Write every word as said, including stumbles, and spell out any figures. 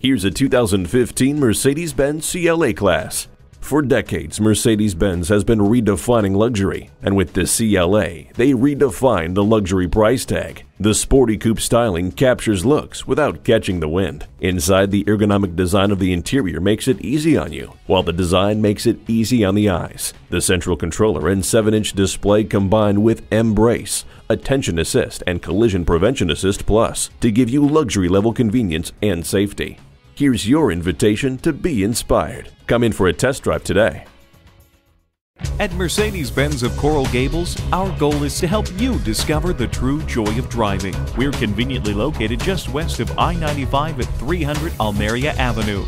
Here's a two thousand fifteen Mercedes-Benz C L A-Class. For decades, Mercedes-Benz has been redefining luxury, and with the C L A, they redefined the luxury price tag. The sporty coupe styling captures looks without catching the wind. Inside, the ergonomic design of the interior makes it easy on you, while the design makes it easy on the eyes. The central controller and seven inch display combined with M-Brace, Attention Assist, and Collision Prevention Assist Plus to give you luxury-level convenience and safety. Here's your invitation to be inspired. Come in for a test drive today. At Mercedes-Benz of Coral Gables, our goal is to help you discover the true joy of driving. We're conveniently located just west of I ninety-five at three hundred Almeria Avenue.